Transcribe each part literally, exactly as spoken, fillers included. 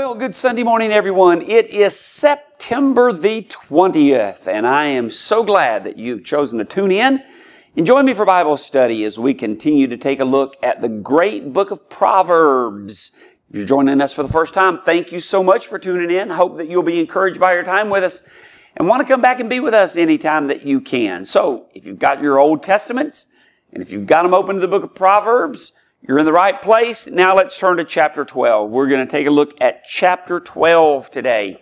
Well, good Sunday morning, everyone. It is September the twentieth, and I am so glad that you've chosen to tune in and join me for Bible study as we continue to take a look at the great book of Proverbs. If you're joining us for the first time, thank you so much for tuning in. I hope that you'll be encouraged by your time with us and want to come back and be with us anytime that you can. So, if you've got your Old Testaments, and if you've got them open to the book of Proverbs, you're in the right place. Now let's turn to chapter twelve. We're going to take a look at chapter twelve today.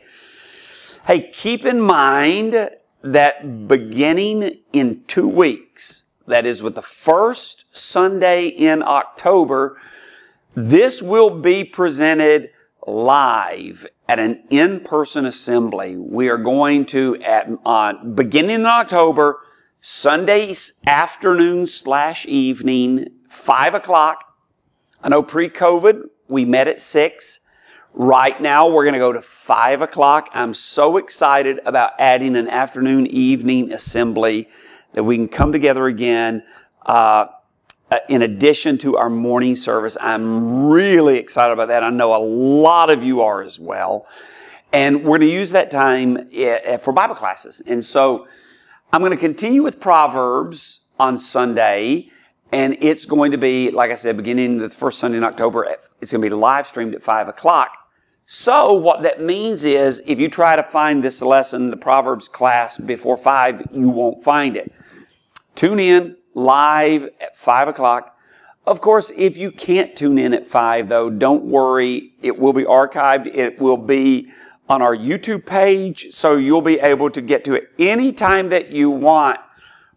Hey, keep in mind that beginning in two weeks, that is with the first Sunday in October, this will be presented live at an in-person assembly. We are going to, at uh, beginning in October, Sunday afternoon slash evening, five o'clock. I know pre-COVID, we met at six. Right now, we're going to go to five o'clock. I'm so excited about adding an afternoon evening assembly that we can come together again uh, in addition to our morning service. I'm really excited about that. I know a lot of you are as well. And we're going to use that time for Bible classes. And so I'm going to continue with Proverbs on Sunday. And it's going to be, like I said, beginning the first Sunday in October, it's going to be live streamed at five o'clock. So what that means is if you try to find this lesson, the Proverbs class, before five, you won't find it. Tune in live at five o'clock. Of course, if you can't tune in at five, though, don't worry. It will be archived. It will be on our YouTube page, so you'll be able to get to it any time that you want.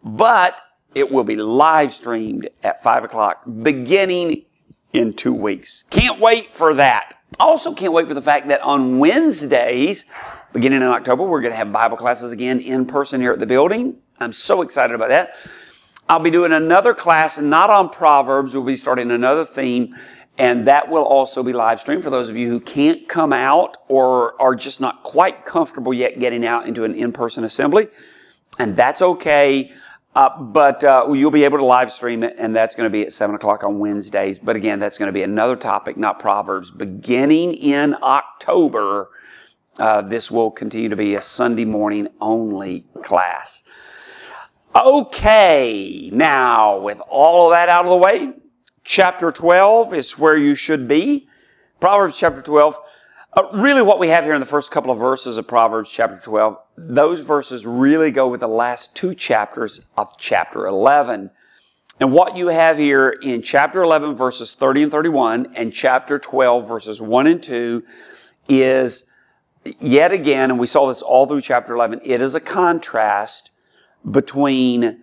But it will be live streamed at five o'clock beginning in two weeks. Can't wait for that. Also can't wait for the fact that on Wednesdays, beginning in October, we're going to have Bible classes again in person here at the building. I'm so excited about that. I'll be doing another class, not on Proverbs. We'll be starting another theme, and that will also be live streamed for those of you who can't come out or are just not quite comfortable yet getting out into an in-person assembly. And that's okay. Uh, but uh, you'll be able to live stream it, and that's going to be at seven o'clock on Wednesdays. But again, that's going to be another topic, not Proverbs. Beginning in October, uh, this will continue to be a Sunday morning only class. Okay, now with all of that out of the way, chapter twelve is where you should be. Proverbs chapter twelve. Uh, really what we have here in the first couple of verses of Proverbs chapter twelve, those verses really go with the last two chapters of chapter eleven. And what you have here in chapter eleven verses thirty and thirty-one and chapter twelve verses one and two is yet again, and we saw this all through chapter eleven, it is a contrast between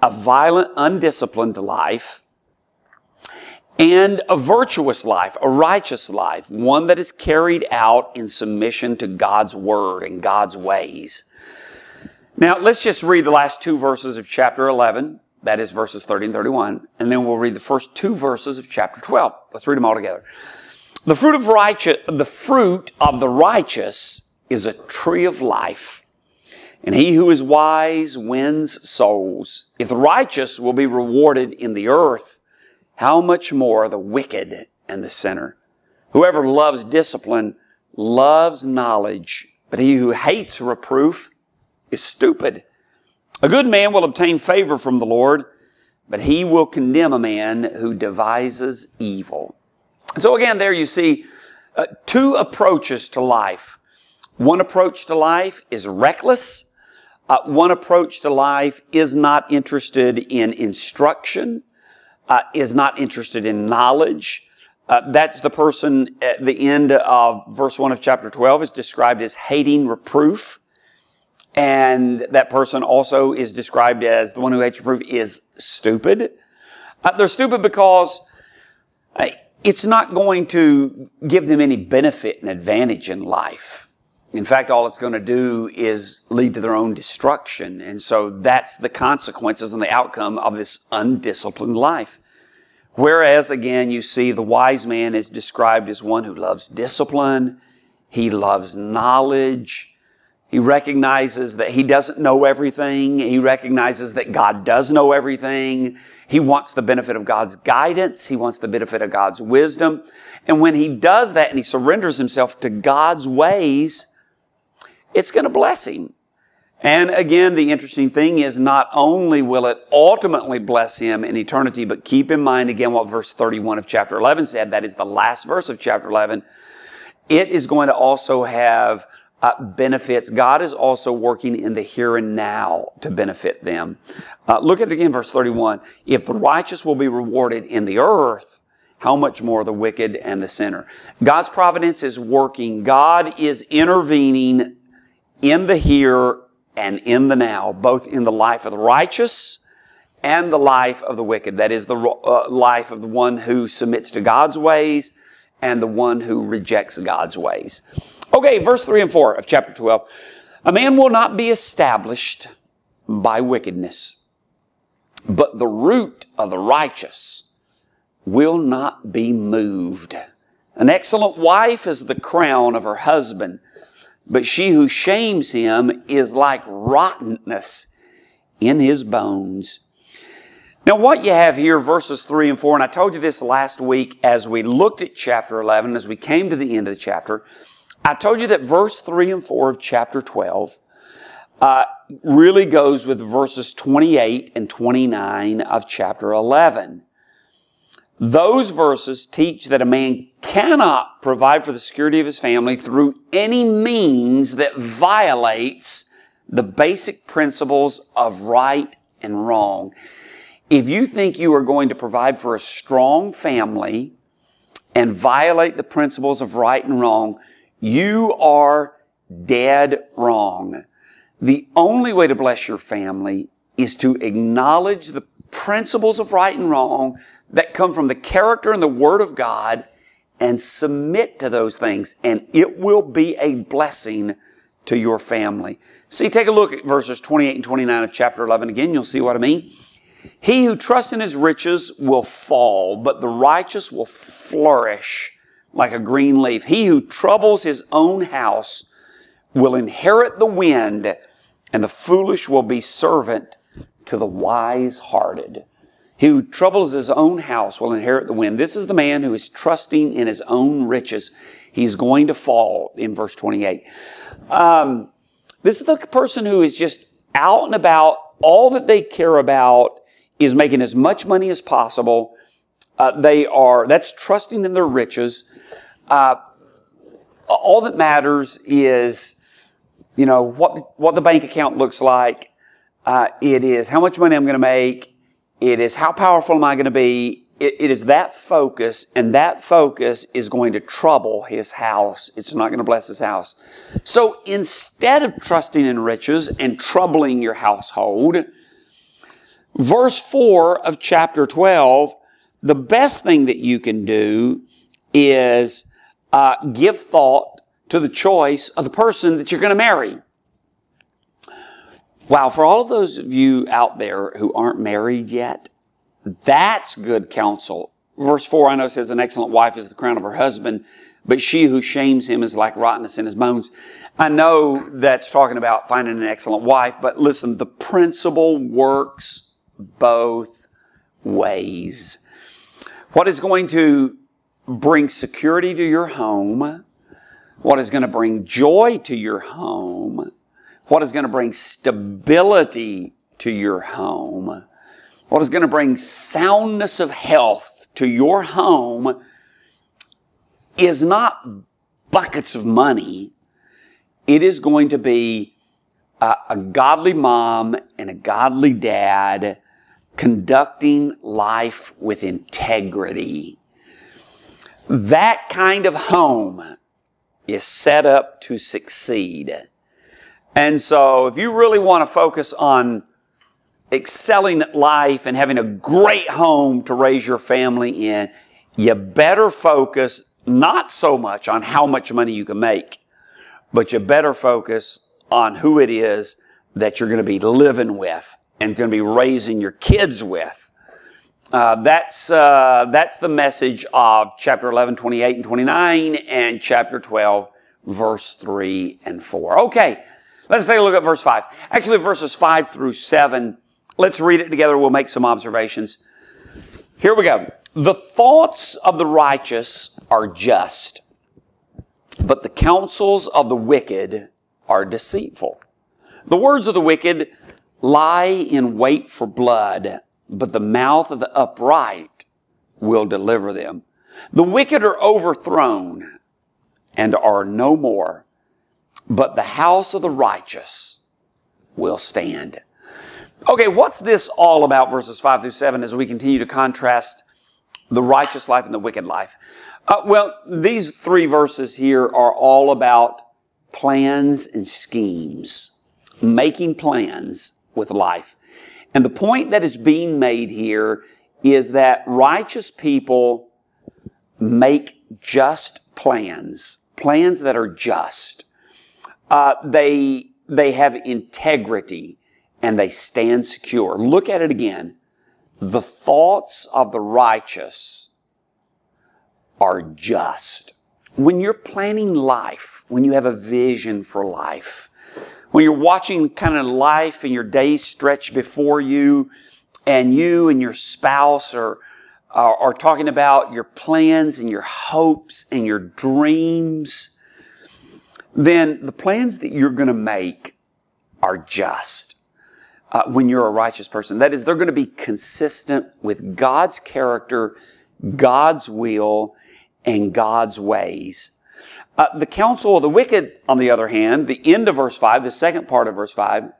a violent, undisciplined life and a virtuous life, a righteous life, one that is carried out in submission to God's word and God's ways. Now, let's just read the last two verses of chapter eleven, that is verses thirty and thirty-one, and then we'll read the first two verses of chapter twelve. Let's read them all together. The fruit of righteous, the fruit of the righteous is a tree of life, and he who is wise wins souls. If the righteous will be rewarded in the earth, how much more the wicked and the sinner? Whoever loves discipline loves knowledge, but he who hates reproof is stupid. A good man will obtain favor from the Lord, but he will condemn a man who devises evil. So again, there you see uh, two approaches to life. One approach to life is reckless. Uh, one approach to life is not interested in instruction. Uh, is not interested in knowledge. Uh, that's the person at the end of verse one of chapter twelve is described as hating reproof. And that person also is described as the one who hates reproof is stupid. Uh, they're stupid because uh, it's not going to give them any benefit and advantage in life. In fact, all it's going to do is lead to their own destruction. And so that's the consequences and the outcome of this undisciplined life. Whereas, again, you see the wise man is described as one who loves discipline. He loves knowledge. He recognizes that he doesn't know everything. He recognizes that God does know everything. He wants the benefit of God's guidance. He wants the benefit of God's wisdom. And when he does that and he surrenders himself to God's ways, it's going to bless him. And again, the interesting thing is not only will it ultimately bless him in eternity, but keep in mind again what verse thirty-one of chapter eleven said. That is the last verse of chapter eleven. It is going to also have uh, benefits. God is also working in the here and now to benefit them. Uh, look at it again, verse thirty-one. If the righteous will be rewarded in the earth, how much more the wicked and the sinner? God's providence is working. God is intervening in the here and in the now, both in the life of the righteous and the life of the wicked. That is the uh, life of the one who submits to God's ways and the one who rejects God's ways. Okay, verse three and four of chapter twelve. A man will not be established by wickedness, but the root of the righteous will not be moved. An excellent wife is the crown of her husband, but she who shames him is like rottenness in his bones. Now what you have here, verses three and four, and I told you this last week as we looked at chapter eleven, as we came to the end of the chapter, I told you that verse three and four of chapter twelve uh, really goes with verses twenty-eight and twenty-nine of chapter eleven. Those verses teach that a man cannot provide for the security of his family through any means that violates the basic principles of right and wrong. If you think you are going to provide for a strong family and violate the principles of right and wrong, you are dead wrong. The only way to bless your family is to acknowledge the principles of right and wrong that come from the character and the Word of God and submit to those things, and it will be a blessing to your family. See, take a look at verses twenty-eight and twenty-nine of chapter eleven again. You'll see what I mean. He who trusts in his riches will fall, but the righteous will flourish like a green leaf. He who troubles his own house will inherit the wind, and the foolish will be servant to the wise-hearted. He who troubles his own house will inherit the wind. This is the man who is trusting in his own riches. He's going to fall, in verse twenty-eight. Um, this is the person who is just out and about. All that they care about is making as much money as possible. Uh, they are, that's trusting in their riches. Uh, all that matters is, you know, what, what the bank account looks like. Uh, it is how much money I'm going to make. It is how powerful am I going to be? It, it is that focus, and that focus is going to trouble his house. It's not going to bless his house. So instead of trusting in riches and troubling your household, verse four of chapter twelve, the best thing that you can do is uh, give thought to the choice of the person that you're going to marry. Wow, for all of those of you out there who aren't married yet, that's good counsel. Verse four, I know, says, an excellent wife is the crown of her husband, but she who shames him is like rottenness in his bones. I know that's talking about finding an excellent wife, but listen, the principle works both ways. What is going to bring security to your home, what is going to bring joy to your home, what is going to bring stability to your home, what is going to bring soundness of health to your home is not buckets of money. It is going to be a, a godly mom and a godly dad conducting life with integrity. That kind of home is set up to succeed. And so if you really want to focus on excelling at life and having a great home to raise your family in, you better focus not so much on how much money you can make, but you better focus on who it is that you're going to be living with and going to be raising your kids with. Uh, that's, uh, that's the message of chapter eleven, twenty-eight and twenty-nine and chapter twelve, verse three and four. Okay. Let's take a look at verse five. Actually, verses five through seven. Let's read it together. We'll make some observations. Here we go. The thoughts of the righteous are just, but the counsels of the wicked are deceitful. The words of the wicked lie in wait for blood, but the mouth of the upright will deliver them. The wicked are overthrown and are no more, but the house of the righteous will stand. Okay, what's this all about, verses five through seven, as we continue to contrast the righteous life and the wicked life? Uh, well, these three verses here are all about plans and schemes, making plans with life. And the point that is being made here is that righteous people make just plans, plans that are just. Uh, they, they have integrity and they stand secure. Look at it again. The thoughts of the righteous are just. When you're planning life, when you have a vision for life, when you're watching kind of life and your days stretch before you, and you and your spouse are, are, are talking about your plans and your hopes and your dreams, then the plans that you're going to make are just. Uh, when you're a righteous person, that is, they're going to be consistent with God's character, God's will, and God's ways. Uh, the counsel of the wicked, on the other hand, the end of verse five, the second part of verse five,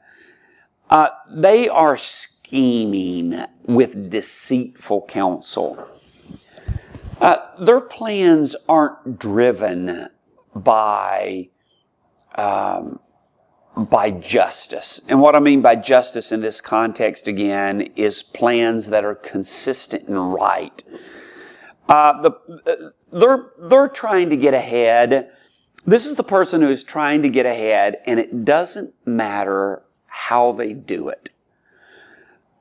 uh, they are scheming with deceitful counsel. Uh, their plans aren't driven by um, by justice. And what I mean by justice in this context, again, is plans that are consistent and right. Uh, the, they're, they're trying to get ahead. This is the person who is trying to get ahead, and it doesn't matter how they do it.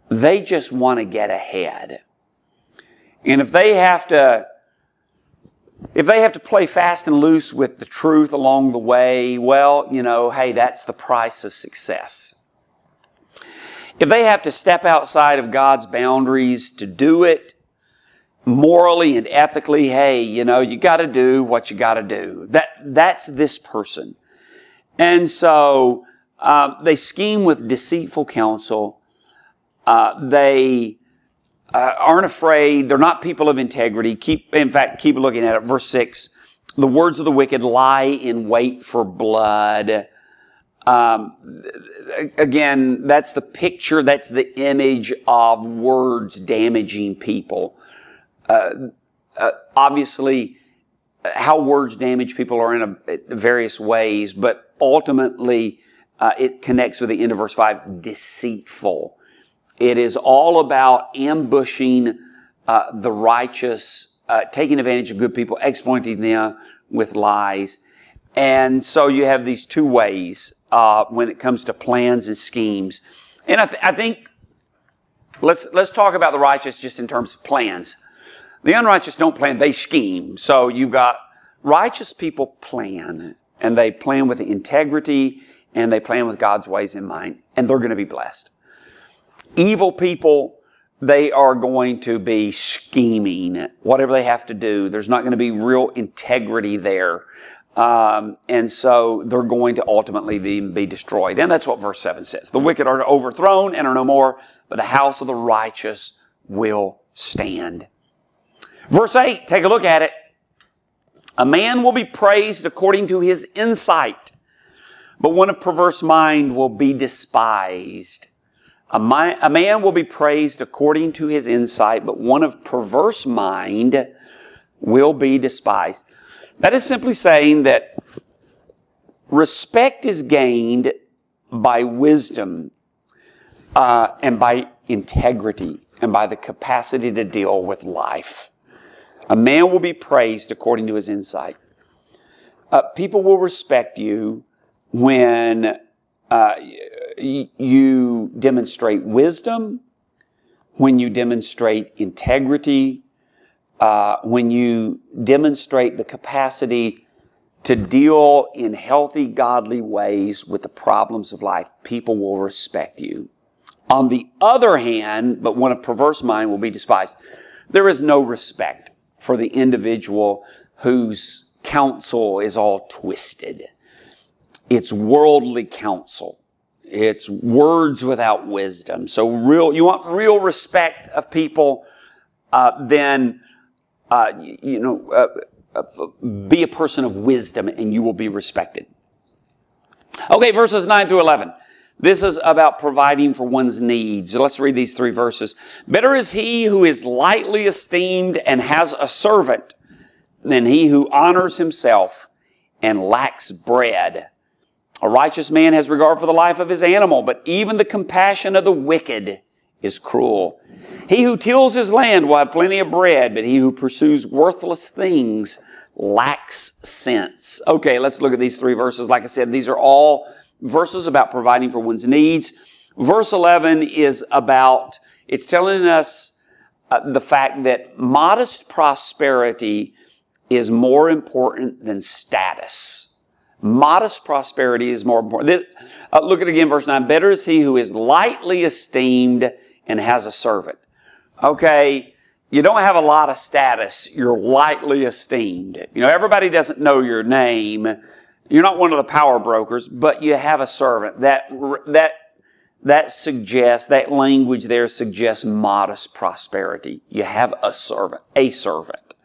They just want to get ahead. And if they have to If they have to play fast and loose with the truth along the way, well, you know, hey, that's the price of success. If they have to step outside of God's boundaries to do it morally and ethically, hey, you know, you got to do what you got to do. That, that's this person. And so uh, they scheme with deceitful counsel. Uh, they... Uh, aren't afraid. They're not people of integrity. Keep, in fact, keep looking at it. Verse six, the words of the wicked lie in wait for blood. Um, again, that's the picture. That's the image of words damaging people. Uh, uh, obviously, how words damage people are in a, various ways, but ultimately, uh, it connects with the end of verse five, deceitful. It is all about ambushing uh, the righteous, uh, taking advantage of good people, exploiting them with lies. And so you have these two ways uh, when it comes to plans and schemes. And I, th I think let's let's talk about the righteous just in terms of plans. The unrighteous don't plan, they scheme. So you've got righteous people plan, and they plan with integrity, and they plan with God's ways in mind, and they're going to be blessed. Evil people, they are going to be scheming. Whatever they have to do, there's not going to be real integrity there. Um, and so they're going to ultimately be destroyed. And that's what verse seven says. The wicked are overthrown and are no more, but the house of the righteous will stand. Verse eight, take a look at it. A man will be praised according to his insight, but one of perverse mind will be despised. A man will be praised according to his insight, but one of perverse mind will be despised. That is simply saying that respect is gained by wisdom, uh, and by integrity, and by the capacity to deal with life. A man will be praised according to his insight. Uh, people will respect you when Uh, you demonstrate wisdom, when you demonstrate integrity, uh, when you demonstrate the capacity to deal in healthy, godly ways with the problems of life, people will respect you. On the other hand, but one of perverse mind will be despised. There is no respect for the individual whose counsel is all twisted. It's worldly counsel. It's words without wisdom. So real, you want real respect of people, uh, then, uh, you, you know, uh, uh, be a person of wisdom and you will be respected. Okay, verses nine through eleven. This is about providing for one's needs. So let's read these three verses. Better is he who is lightly esteemed and has a servant than he who honors himself and lacks bread. A righteous man has regard for the life of his animal, but even the compassion of the wicked is cruel. He who tills his land will have plenty of bread, but he who pursues worthless things lacks sense. Okay, let's look at these three verses. Like I said, these are all verses about providing for one's needs. Verse eleven is about, it's telling us uh, the fact that modest prosperity is more important than status. Modest prosperity is more important. This, uh, look at again, verse nine. Better is he who is lightly esteemed and has a servant. Okay, you don't have a lot of status. You're lightly esteemed. You know, everybody doesn't know your name. You're not one of the power brokers, but you have a servant. That that that suggests, that language there suggests modest prosperity. You have a servant, a servant.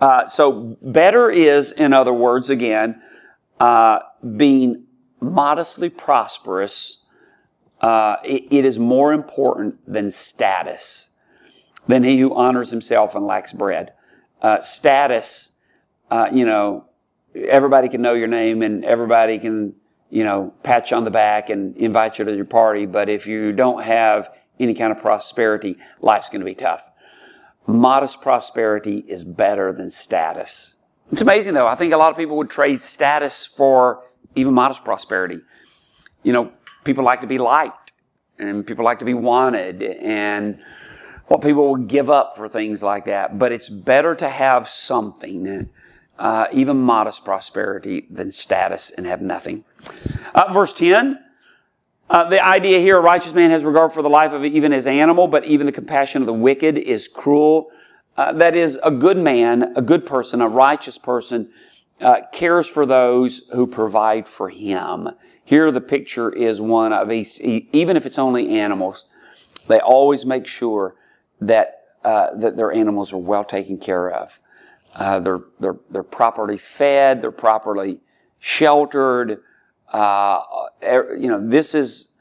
Uh, so better is, in other words, again, Uh, being modestly prosperous, uh, it, it is more important than status, than he who honors himself and lacks bread. Uh, status, uh, you know, everybody can know your name and everybody can, you know, pat you on the back and invite you to your party. But if you don't have any kind of prosperity, life's going to be tough. Modest prosperity is better than status. It's amazing, though. I think a lot of people would trade status for even modest prosperity. You know, people like to be liked, and people like to be wanted, and what well, people will give up for things like that. But it's better to have something, uh, even modest prosperity, than status and have nothing. Uh, verse ten, uh, the idea here, a righteous man has regard for the life of even his animal, but even the compassion of the wicked is cruel. Uh, that is, a good man, a good person, a righteous person, uh, cares for those who provide for him. Here the picture is one of, even if it's only animals, they always make sure that, uh, that their animals are well taken care of. Uh, they're, they're, they're properly fed, they're properly sheltered. Uh, you know, this is,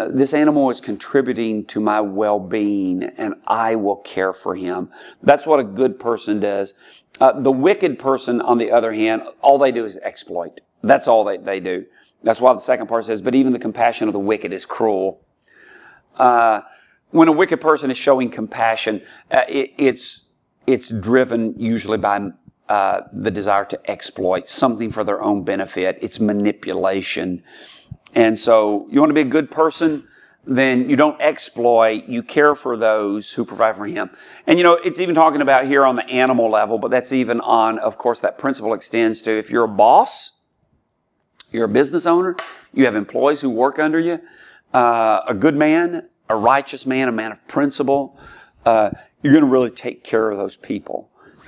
Uh, this animal is contributing to my well-being, and I will care for him. That's what a good person does. Uh, the wicked person, on the other hand, all they do is exploit. That's all they, they do. That's why the second part says, but even the compassion of the wicked is cruel. Uh, when a wicked person is showing compassion, uh, it, it's, it's driven usually by uh, the desire to exploit something for their own benefit. It's manipulation. And so you want to be a good person, then you don't exploit, you care for those who provide for him. And you know, it's even talking about here on the animal level, but that's even on, of course, that principle extends to if you're a boss, you're a business owner, you have employees who work under you, uh, a good man, a righteous man, a man of principle, uh, you're going to really take care of those people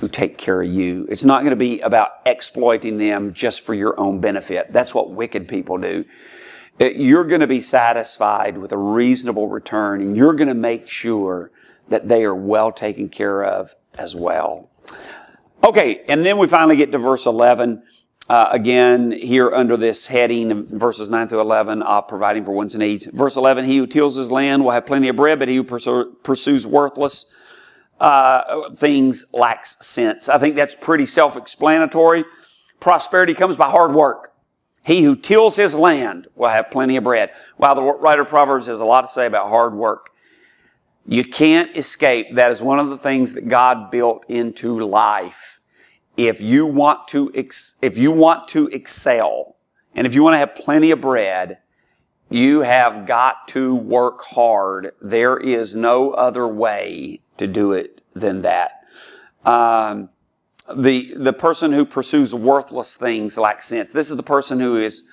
who take care of you. It's not going to be about exploiting them just for your own benefit. That's what wicked people do. You're going to be satisfied with a reasonable return, and you're going to make sure that they are well taken care of as well. Okay, and then we finally get to verse eleven. Uh, again, here under this heading, verses nine through eleven, uh, providing for one's needs. Verse eleven, he who tills his land will have plenty of bread, but he who pursu- pursues worthless uh, things lacks sense. I think that's pretty self-explanatory. Prosperity comes by hard work. He who tills his land will have plenty of bread. Wow, the writer of Proverbs has a lot to say about hard work. You can't escape. That is one of the things that God built into life. If you want to, ex- if you want to excel, and if you want to have plenty of bread, you have got to work hard. There is no other way to do it than that. Um, the the person who pursues worthless things lacks sense. This is the person who is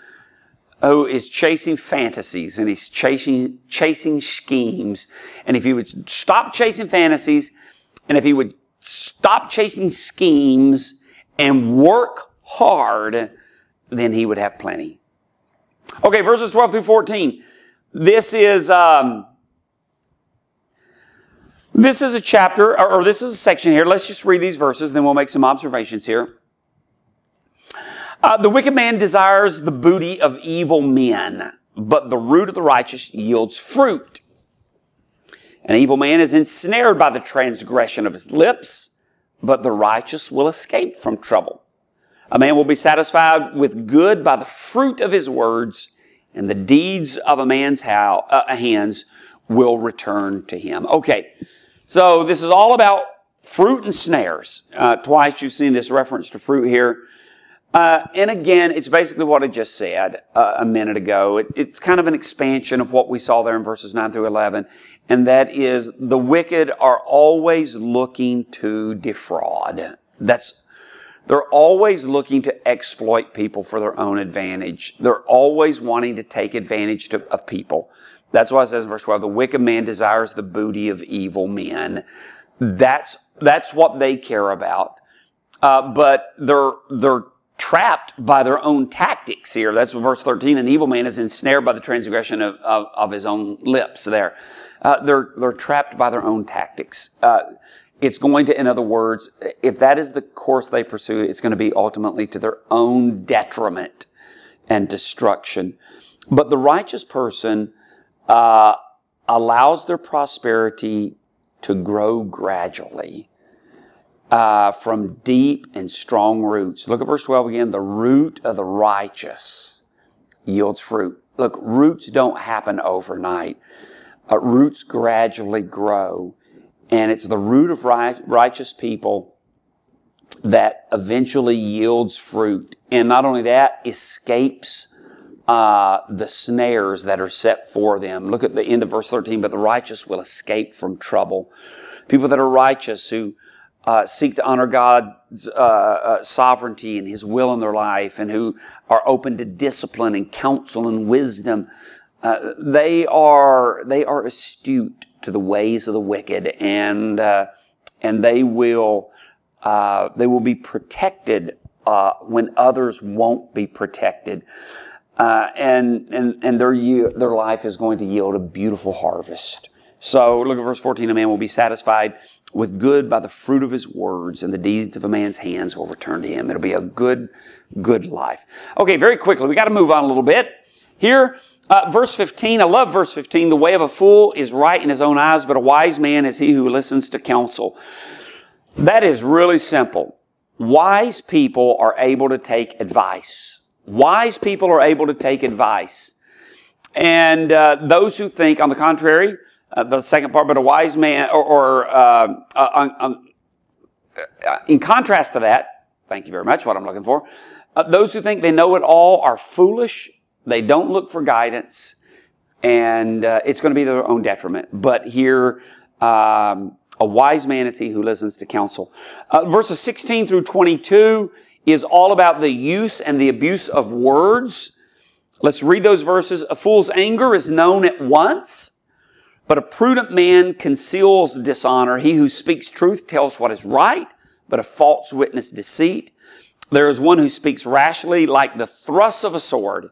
who is chasing fantasies, and he's chasing chasing schemes. And if he would stop chasing fantasies, and if he would stop chasing schemes and work hard, then he would have plenty. Okay, verses twelve through fourteen. This is um, this is a chapter, or, or this is a section here. Let's just read these verses, then we'll make some observations here. Uh, the wicked man desires the booty of evil men, but the root of the righteous yields fruit. An evil man is ensnared by the transgression of his lips, but the righteous will escape from trouble. A man will be satisfied with good by the fruit of his words, and the deeds of a man's how, uh, hands will return to him. Okay, so this is all about fruit and snares. Uh, twice you've seen this reference to fruit here. Uh, and again, it's basically what I just said uh, a minute ago. It, it's kind of an expansion of what we saw there in verses nine through eleven, and that is the wicked are always looking to defraud. That's They're always looking to exploit people for their own advantage. They're always wanting to take advantage to, of people. That's why it says in verse twelve, the wicked man desires the booty of evil men. That's, that's what they care about. Uh, but they're, they're trapped by their own tactics here. That's what verse thirteen, an evil man is ensnared by the transgression of, of, of his own lips there. Uh, they're, they're trapped by their own tactics. Uh, It's going to, in other words, if that is the course they pursue, it's going to be ultimately to their own detriment and destruction. But the righteous person uh, allows their prosperity to grow gradually uh, from deep and strong roots. Look at verse twelve again. The root of the righteous yields fruit. Look, roots don't happen overnight. Uh, roots gradually grow. And it's the root of righteous people that eventually yields fruit. And not only that, escapes uh, the snares that are set for them. Look at the end of verse thirteen, but the righteous will escape from trouble. People that are righteous who uh, seek to honor God's uh, uh, sovereignty and His will in their life, and who are open to discipline and counsel and wisdom, uh, they are, they are astute to the ways of the wicked, and uh, and they will uh, they will be protected uh, when others won't be protected, uh, and and and their their life is going to yield a beautiful harvest. So look at verse fourteen: a man will be satisfied with good by the fruit of his words, and the deeds of a man's hands will return to him. It'll be a good good life. Okay, very quickly, we got to move on a little bit here. Uh, verse fifteen, I love verse fifteen. The way of a fool is right in his own eyes, but a wise man is he who listens to counsel. That is really simple. Wise people are able to take advice. Wise people are able to take advice. And uh, those who think, on the contrary, uh, the second part, but a wise man, or, or uh, uh, uh, uh, in contrast to that, thank you very much, what I'm looking for, uh, those who think they know it all are foolish. They don't look for guidance, and uh, it's going to be their own detriment. But here, um, a wise man is he who listens to counsel. Uh, verses sixteen through twenty-two is all about the use and the abuse of words. Let's read those verses. A fool's anger is known at once, but a prudent man conceals dishonor. He who speaks truth tells what is right, but a false witness deceit. There is one who speaks rashly like the thrust of a sword,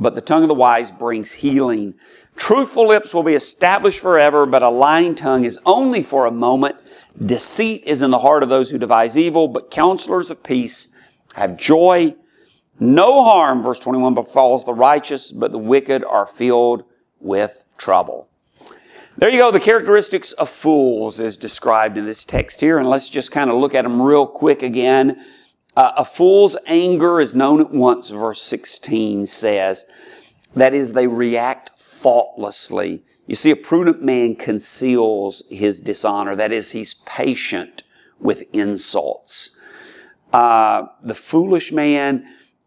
but the tongue of the wise brings healing. Truthful lips will be established forever, but a lying tongue is only for a moment. Deceit is in the heart of those who devise evil, but counselors of peace have joy. No harm, verse twenty-one, befalls the righteous, but the wicked are filled with trouble. There you go. The characteristics of fools is described in this text here, and let's just kind of look at them real quick again. Uh, a fool's anger is known at once, verse sixteen says. That is, they react thoughtlessly. You see, a prudent man conceals his dishonor. That is, he's patient with insults. Uh, the foolish man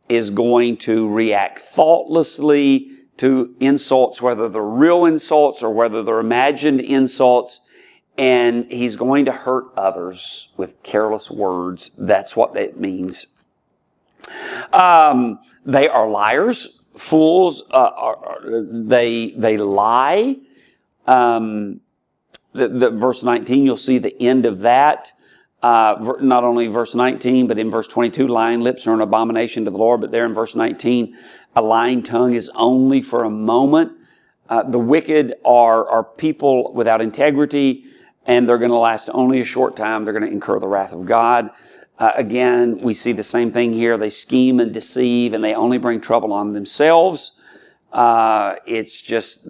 is going to react thoughtlessly to insults, whether they're real insults or whether they're imagined insults, and he's going to hurt others with careless words. That's what it means. Um, they are liars, fools. Uh, are, they they lie. Um, the, the verse nineteen, you'll see the end of that. Uh, not only verse nineteen, but in verse twenty-two, lying lips are an abomination to the Lord. But there in verse nineteen, a lying tongue is only for a moment. Uh, the wicked are, are people without integrity, and they're going to last only a short time. They're going to incur the wrath of God. Uh, again, we see the same thing here. They scheme and deceive, and they only bring trouble on themselves. Uh, it's just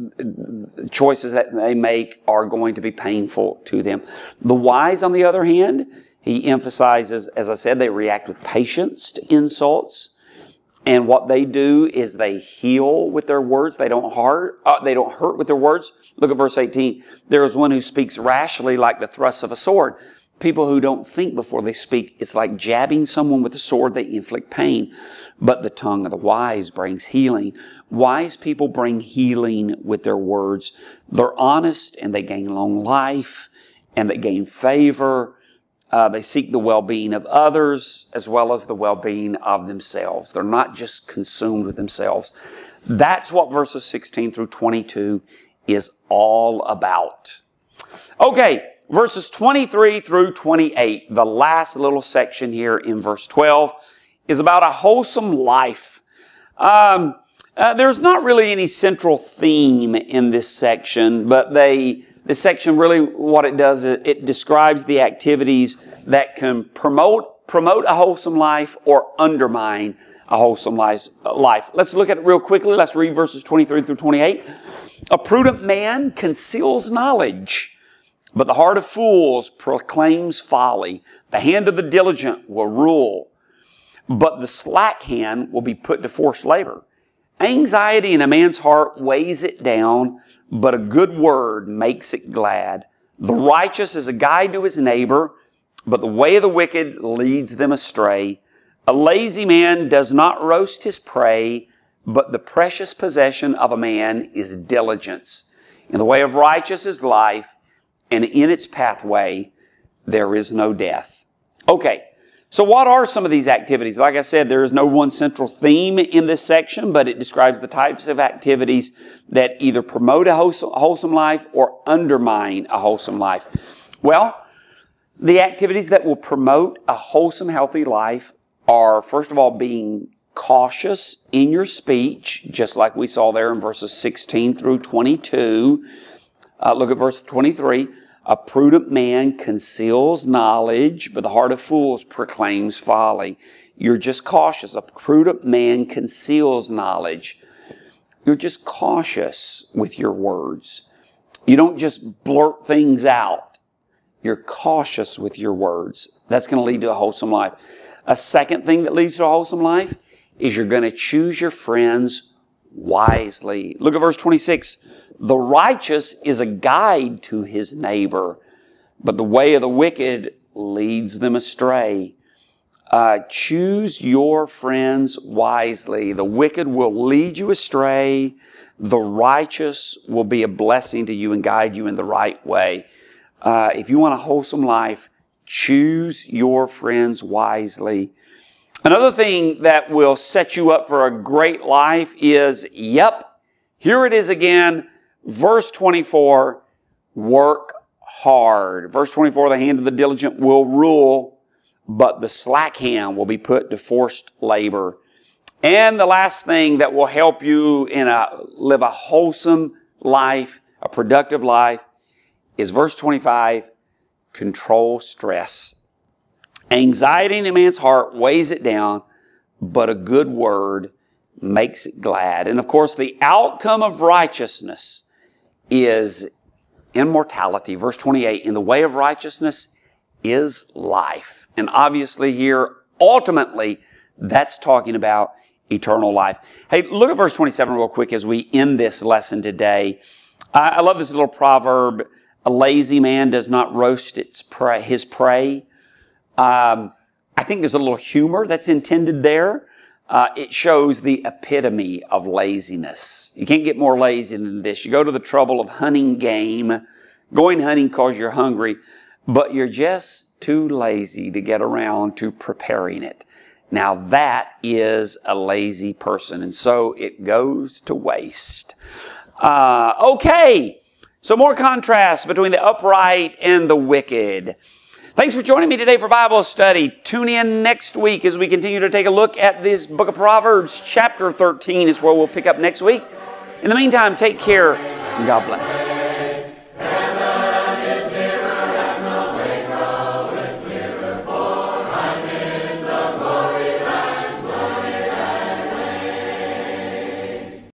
choices that they make are going to be painful to them. The wise, on the other hand, he emphasizes, as I said, they react with patience to insults. And what they do is they heal with their words. They don't hurt, uh, they don't hurt with their words. Look at verse eighteen. There is one who speaks rashly like the thrust of a sword. People who don't think before they speak, it's like jabbing someone with a sword. They inflict pain. But the tongue of the wise brings healing. Wise people bring healing with their words. They're honest and they gain long life and they gain favor. Uh, they seek the well-being of others as well as the well-being of themselves. They're not just consumed with themselves. That's what verses sixteen through twenty-two is all about. Okay. Verses twenty-three through twenty-eight, the last little section here in verse twelve, is about a wholesome life. Um, uh, there's not really any central theme in this section, but they, this section really what it does is it describes the activities that can promote, promote a wholesome life or undermine a wholesome life. Let's look at it real quickly. Let's read verses twenty-three through twenty-eight. A prudent man conceals knowledge, but the heart of fools proclaims folly. The hand of the diligent will rule, but the slack hand will be put to forced labor. Anxiety in a man's heart weighs it down, but a good word makes it glad. The righteous is a guide to his neighbor, but the way of the wicked leads them astray. A lazy man does not roast his prey, but the precious possession of a man is diligence. In the way of righteous is life, and in its pathway, there is no death. Okay, so what are some of these activities? Like I said, there is no one central theme in this section, but it describes the types of activities that either promote a wholesome life or undermine a wholesome life. Well, the activities that will promote a wholesome, healthy life are, first of all, being cautious in your speech, just like we saw there in verses sixteen through twenty-two. Uh, look at verse twenty-three. A prudent man conceals knowledge, but the heart of fools proclaims folly. You're just cautious. A prudent man conceals knowledge. You're just cautious with your words. You don't just blurt things out. You're cautious with your words. That's going to lead to a wholesome life. A second thing that leads to a wholesome life is you're going to choose your friends wisely. Look at verse twenty-six. The righteous is a guide to his neighbor, but the way of the wicked leads them astray. Uh, choose your friends wisely. The wicked will lead you astray. The righteous will be a blessing to you and guide you in the right way. Uh, if you want a wholesome life, choose your friends wisely. Another thing that will set you up for a great life is, yep, here it is again, verse twenty-four, work hard. Verse twenty-four, the hand of the diligent will rule, but the slack hand will be put to forced labor. And the last thing that will help you in a, live a wholesome life, a productive life, is verse twenty-five, control stress. Anxiety in a man's heart weighs it down, but a good word makes it glad. And of course, the outcome of righteousness is immortality. Verse twenty-eight, in the way of righteousness is life. And obviously here, ultimately, that's talking about eternal life. Hey, look at verse twenty-seven real quick as we end this lesson today. I, I love this little proverb, a lazy man does not roast its prey, his prey. Um, I think there's a little humor that's intended there. Uh, it shows the epitome of laziness. You can't get more lazy than this. You go to the trouble of hunting game, Going hunting because you're hungry, but you're just too lazy to get around to preparing it. Now that is a lazy person, and so it goes to waste. Uh, okay, so more contrast between the upright and the wicked. Thanks for joining me today for Bible study. Tune in next week as we continue to take a look at this book of Proverbs. Chapter thirteen is where we'll pick up next week. In the meantime, take care and God bless.